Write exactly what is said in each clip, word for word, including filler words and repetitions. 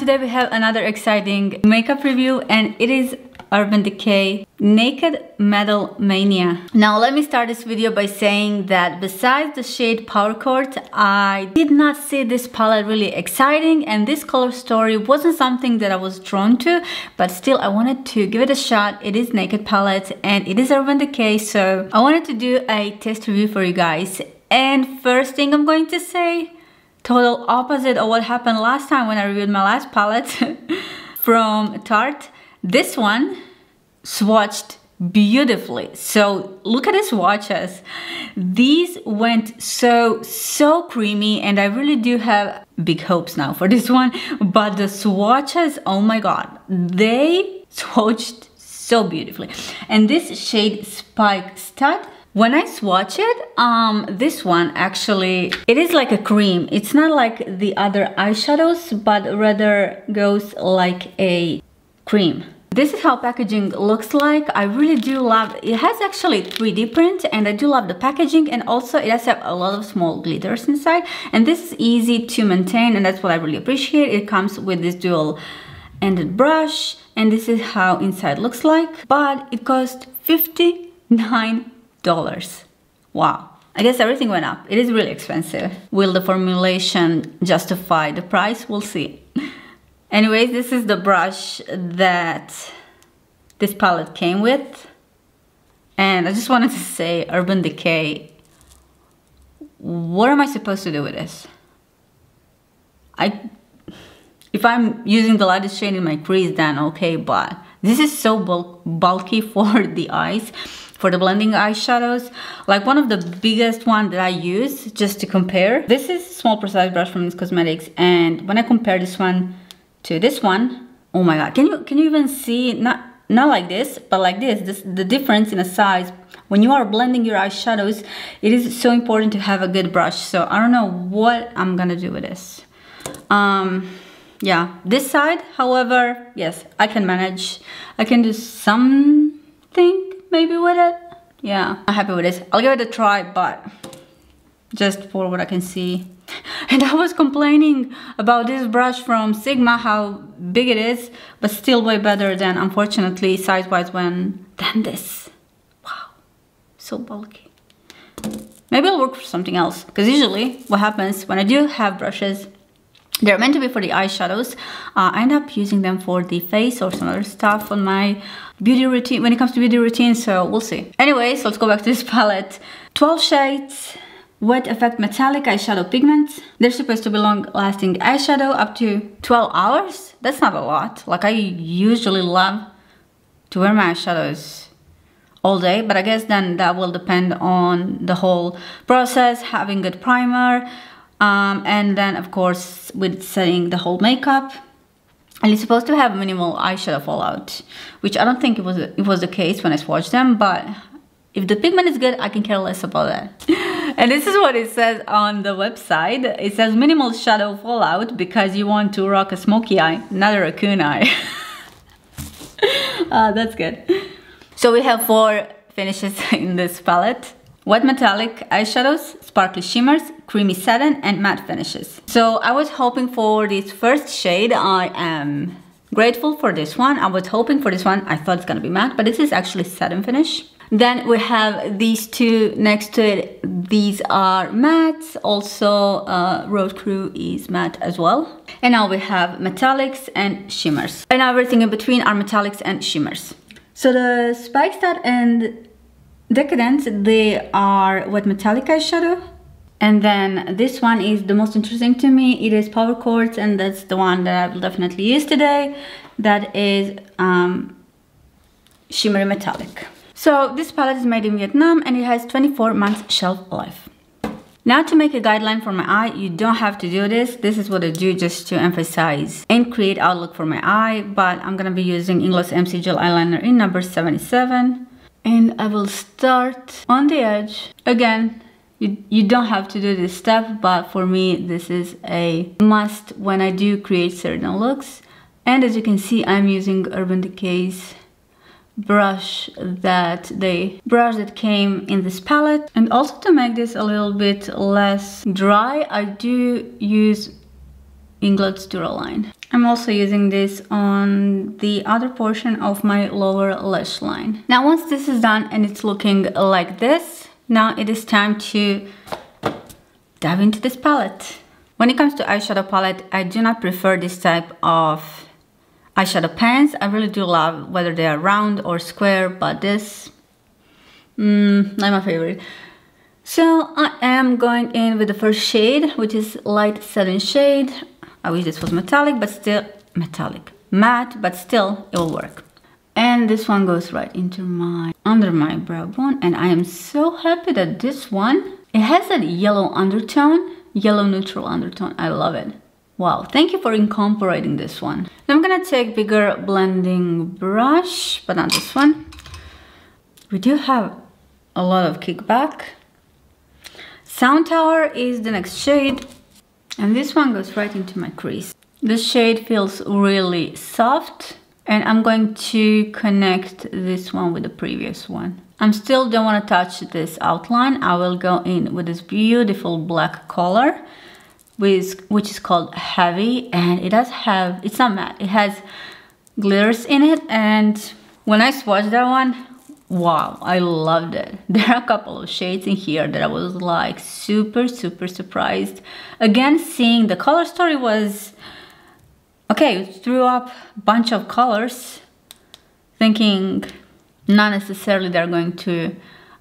today we have another exciting makeup review, and it is Urban Decay Naked Metal Mania. Now let me start this video by saying that besides the shade Power Court, I did not see this palette really exciting, and this color story wasn't something that I was drawn to, but still I wanted to give it a shot. It is Naked palette and it is Urban Decay, so I wanted to do a test review for you guys. And first thing I'm going to say, total opposite of what happened last time when I reviewed my last palette from Tarte. This one swatched beautifully. So look at the swatches. These went so, so creamy, and I really do have big hopes now for this one. But the swatches, oh my God, they swatched so beautifully. And this shade Spike Stud, when I swatch it, um, this one actually, it is like a cream. It's not like the other eyeshadows, but rather goes like a cream. This is how packaging looks like. I really do love it. It has actually three D print, and I do love the packaging, and also it has a lot of small glitters inside, and this is easy to maintain, and that's what I really appreciate. It comes with this dual ended brush, and this is how inside looks like, but it cost fifty-nine dollars. Wow, I guess everything went up. It is really expensive. Will the formulation justify the price? We'll see. Anyways, this is the brush that this palette came with, and I just wanted to say, Urban Decay, what am I supposed to do with this? I, if I'm using the lightest shade in my crease, then okay, but this is so bulk, bulky for the eyes, for the blending eyeshadows. Like one of the biggest one that I use, just to compare. This is small precise brush from Nyx Cosmetics, and when I compare this one to this one, oh my God, can you can you even see, not not like this, but like this, this the difference in the size when you are blending your eyeshadows. It is so important to have a good brush, so I don't know what I'm gonna do with this. Um yeah, this side, however, yes, I can manage. I can do something maybe with it. Yeah, I'm happy with this. I'll give it a try, but just for what I can see. And I was complaining about this brush from Sigma, how big it is, but still way better than, unfortunately, size-wise, when than this. Wow, so bulky. Maybe I'll work for something else, because usually what happens when I do have brushes, they're meant to be for the eyeshadows. Uh, I end up using them for the face or some other stuff on my beauty routine, when it comes to beauty routine, so we'll see. Anyways, let's go back to this palette. twelve shades. Wet Effect Metallic Eyeshadow Pigments. They're supposed to be long-lasting eyeshadow, up to twelve hours. That's not a lot. Like, I usually love to wear my eyeshadows all day, but I guess then that will depend on the whole process, having good primer, um, and then, of course, with setting the whole makeup. And it's supposed to have minimal eyeshadow fallout, which I don't think it was, it was the case when I swatched them, but if the pigment is good, I can care less about that. And this is what it says on the website. It says minimal shadow fallout because you want to rock a smoky eye, not a raccoon eye. uh, that's good. So we have four finishes in this palette. Wet metallic eyeshadows, sparkly shimmers, creamy satin, and matte finishes. So I was hoping for this first shade. I am grateful for this one. I was hoping for this one. I thought it's gonna be matte, but this is actually satin finish. Then we have these two next to it. These are mattes. Also, uh, Road Crew is matte as well. And now we have metallics and shimmers. And everything in between are metallics and shimmers. So the Spike Stud and Decadence, they are wet metallic eyeshadow. And then this one is the most interesting to me. It is Power Court, and that's the one that I will definitely use today. That is um, shimmery metallic. So this palette is made in Vietnam, and it has twenty-four months shelf life. Now, to make a guideline for my eye, you don't have to do this. This is what I do just to emphasize and create outlook for my eye, but I'm gonna be using Inglot's M C Gel Eyeliner in number seventy-seven. And I will start on the edge. Again, you, you don't have to do this step, but for me, this is a must when I do create certain looks. And as you can see, I'm using Urban Decay's brush that they brush that came in this palette. And also, to make this a little bit less dry, I do use Inglot's Duraline. I'm also using this on the other portion of my lower lash line. Now once this is done and it's looking like this, now it is time to dive into this palette. When it comes to eyeshadow palette, I do not prefer this type of eyeshadow pens. I really do love whether they are round or square, but this, mm, not my favorite. So I am going in with the first shade, which is light satin shade. I wish this was metallic, but still metallic matte, but still it will work. And this one goes right into my under my brow bone, and I am so happy that this one, it has that yellow undertone, yellow neutral undertone. I love it. Wow, thank you for incorporating this one. Now I'm gonna take bigger blending brush, but not this one. We do have a lot of kickback. Sound Tower is the next shade. And this one goes right into my crease. This shade feels really soft, and I'm going to connect this one with the previous one. I still don't want to touch this outline. I will go in with this beautiful black color, with, which is called Heavy, and it does have, it's not matte, it has glitters in it, and when I swatched that one, wow, I loved it. There are a couple of shades in here that I was like super, super surprised. Again, seeing the color story was, okay, threw up a bunch of colors, thinking not necessarily they're going to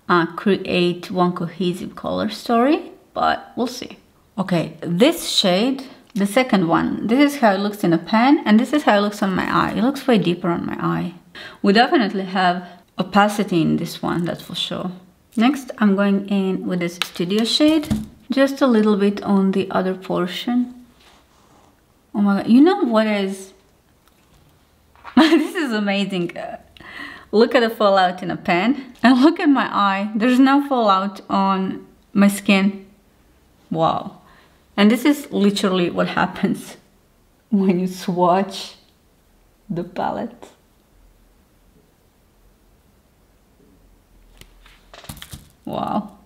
uh, create one cohesive color story, but we'll see. Okay, this shade, the second one, this is how it looks in a pen, and this is how it looks on my eye. It looks way deeper on my eye. We definitely have opacity in this one, that's for sure. Next, I'm going in with this studio shade, just a little bit on the other portion. Oh my god, you know what is this is amazing. Uh, look at the fallout in a pen, and look at my eye. There's no fallout on my skin. Wow. And this is literally what happens when you swatch the palette. Wow.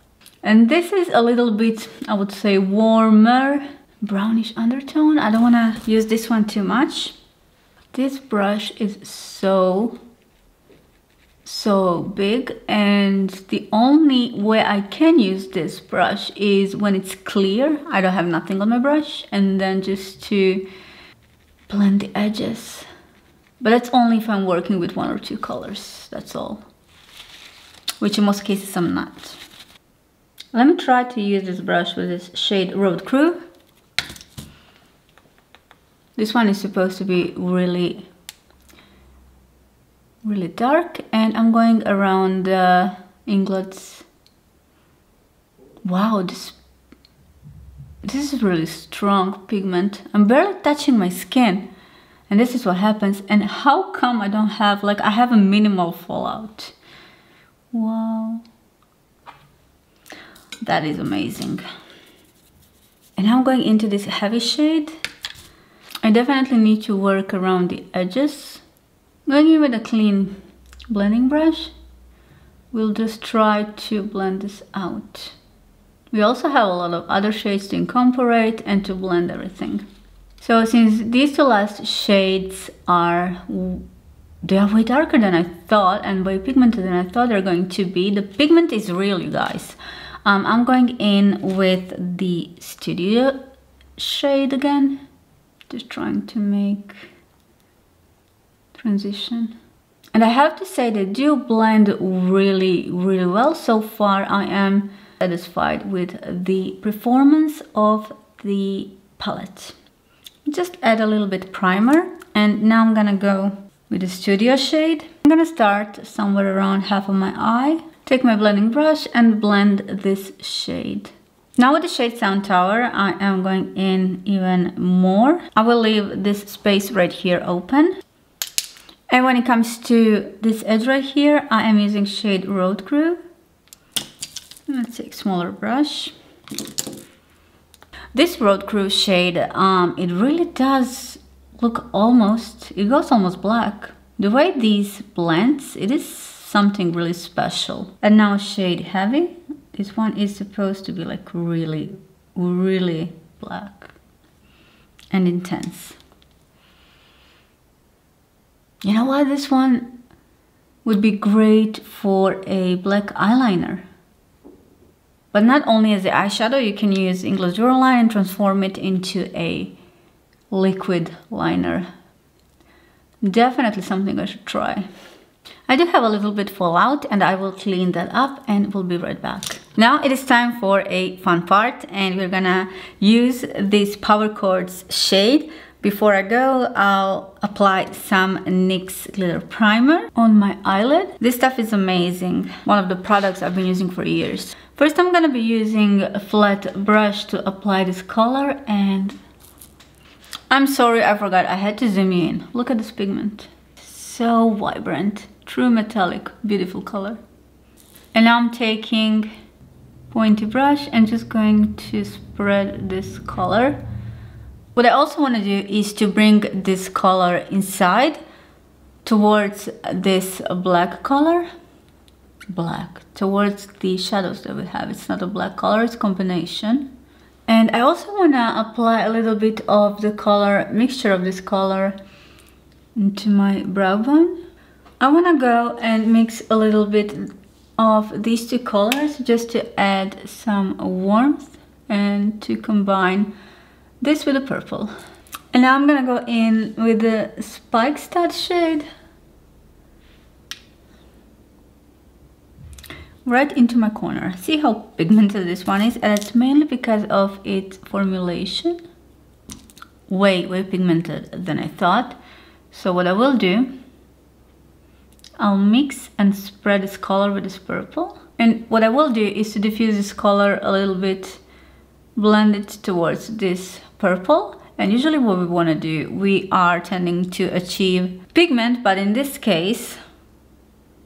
And this is a little bit, I would say, warmer brownish undertone. I don't want to use this one too much. This brush is so, so big. And the only way I can use this brush is when it's clear. I don't have nothing on my brush. And then just to blend the edges. But that's only if I'm working with one or two colors. That's all. Which in most cases I'm not. Let me try to use this brush with this shade Road Crew. This one is supposed to be really, really dark, and I'm going around uh, Inglot's. Wow, this, this is really strong pigment. I'm barely touching my skin, and this is what happens. And how come I don't have, like, I have a minimal fallout. Wow, that is amazing. And now I'm going into this Heavy shade. I definitely need to work around the edges. Going in with a clean blending brush, we'll just try to blend this out. We also have a lot of other shades to incorporate and to blend everything. So since these two last shades are, they are way darker than I thought and way pigmented than I thought they're going to be. The pigment is real, you guys. Um, I'm going in with the Studio shade again. Just trying to make transition. And I have to say they do blend really, really well. So far I am satisfied with the performance of the palette. Just add a little bit primer, and now I'm gonna go with the Studio shade. I'm gonna start somewhere around half of my eye, take my blending brush and blend this shade. Now with the shade Sound Tower, I am going in even more. I will leave this space right here open. And when it comes to this edge right here, I am using shade Road Crew. Let's take smaller brush. This Road Crew shade, um, it really does look almost, it goes almost black. The way these blends, it is something really special. And now shade Heavy. This one is supposed to be like really, really black. and intense. You know what? This one would be great for a black eyeliner. But not only as the eyeshadow, you can use Inglot Draw Line and transform it into a liquid liner. Definitely something I should try. I do have a little bit fallout and I will clean that up and we'll be right back. Now it is time for a fun part, and we're gonna use this Power Court's shade. Before I go, I'll apply some N Y X glitter primer on my eyelid. This stuff is amazing. One of the products I've been using for years. First, I'm gonna be using a flat brush to apply this color, and I'm sorry, I forgot. I had to zoom in. Look at this pigment. So vibrant. True metallic, beautiful color. And now I'm taking pointy brush and just going to spread this color. What I also want to do is to bring this color inside towards this black color. Black, towards the shadows that we have. It's not a black color, it's a combination. And I also want to apply a little bit of the color, mixture of this color into my brow bone. I want to go and mix a little bit of these two colors just to add some warmth and to combine this with the purple. And now I'm going to go in with the Spike Stud shade right into my corner. See how pigmented this one is, and it's mainly because of its formulation. Way, way pigmented than I thought. So what I will do, I'll mix and spread this color with this purple. And what I will do is to diffuse this color a little bit, blend it towards this purple. And usually what we want to do, we are tending to achieve pigment, but in this case,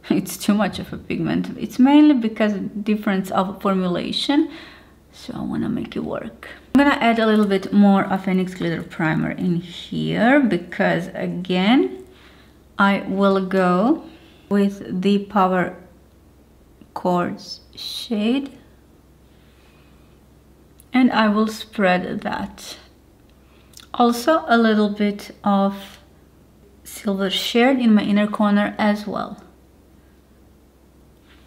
it's too much of a pigment. It's mainly because of difference of formulation. So I want to make it work. I'm going to add a little bit more of N Y X Glitter Primer in here because, again, I will go with the Power Court's shade and I will spread that. Also a little bit of silver shade in my inner corner as well.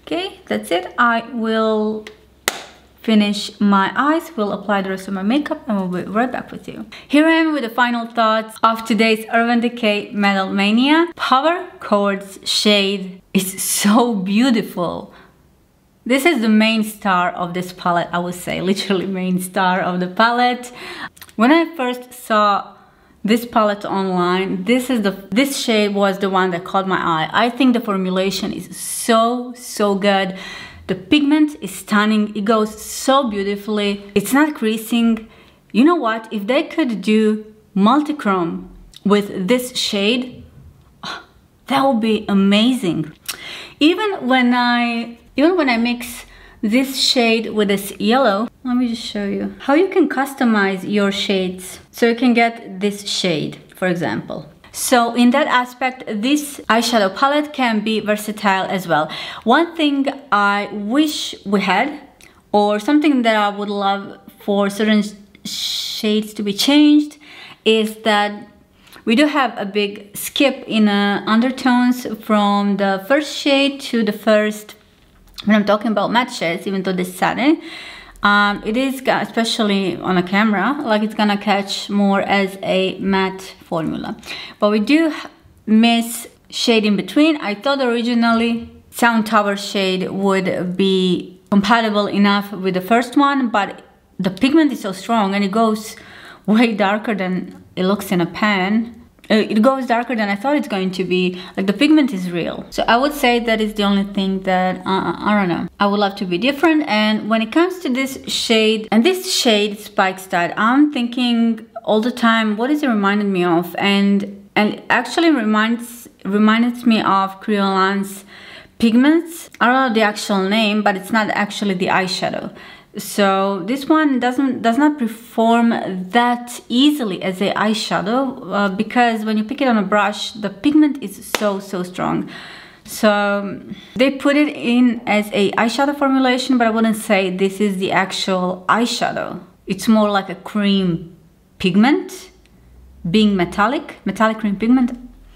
Okay, that's it. I will finish my eyes, will apply the rest of my makeup, and we'll be right back with you. Here I am with the final thoughts of today's Urban Decay Metal Mania. Power Court's shade is so beautiful. This is the main star of this palette, I would say, literally main star of the palette. When I first saw this palette online, this is the this shade was the one that caught my eye. I think the formulation is so, so good. The pigment is stunning, it goes so beautifully, it's not creasing. You know what, if they could do multichrome with this shade, that would be amazing. Even when I, even when I mix this shade with this yellow, let me just show you how you can customize your shades. So you can get this shade, for example. So in that aspect, this eyeshadow palette can be versatile as well. One thing I wish we had, or something that I would love for certain shades to be changed, is that we do have a big skip in uh, undertones from the first shade to the first, when I'm talking about matte shades, even though this satin, um, it is, especially on a camera, like it's gonna catch more as a matte formula. But we do miss shade in between. I thought originally Sound Tower shade would be compatible enough with the first one, but the pigment is so strong and it goes way darker than it looks in a pan. It goes darker than I thought it's going to be. Like, the pigment is real. So I would say that is the only thing that, uh, I don't know. I would love to be different. And when it comes to this shade, and this shade, Spike Stud, I'm thinking all the time, what is it reminding me of? And and it actually reminds, reminds me of Kryolan's pigments. I don't know the actual name, but it's not actually the eyeshadow. So this one doesn't does not perform that easily as a eyeshadow uh, because when you pick it on a brush, the pigment is so, so strong. So they put it in as a eyeshadow formulation, but I wouldn't say this is the actual eyeshadow. It's more like a cream pigment being metallic, metallic cream pigment.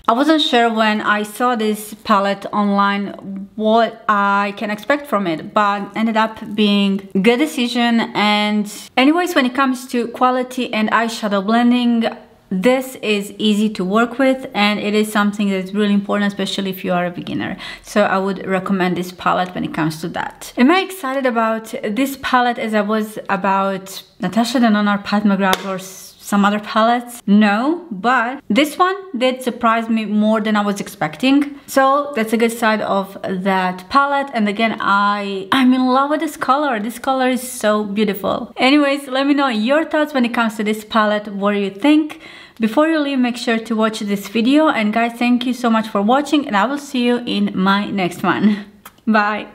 I wasn't sure when I saw this palette online what I can expect from it, but ended up being a good decision. And anyways, when it comes to quality and eyeshadow blending, this is easy to work with, and it is something that's really important, especially if you are a beginner. So I would recommend this palette when it comes to that. Am I excited about this palette as I was about Natasha Denona or Pat McGrath or some other palettes? No, but this one did surprise me more than I was expecting. So that's a good side of that palette. And again, I, I'm in love with this color. This color is so beautiful. Anyways, let me know your thoughts when it comes to this palette. What do you think? Before you leave, make sure to watch this video. And guys, thank you so much for watching, and I will see you in my next one. Bye.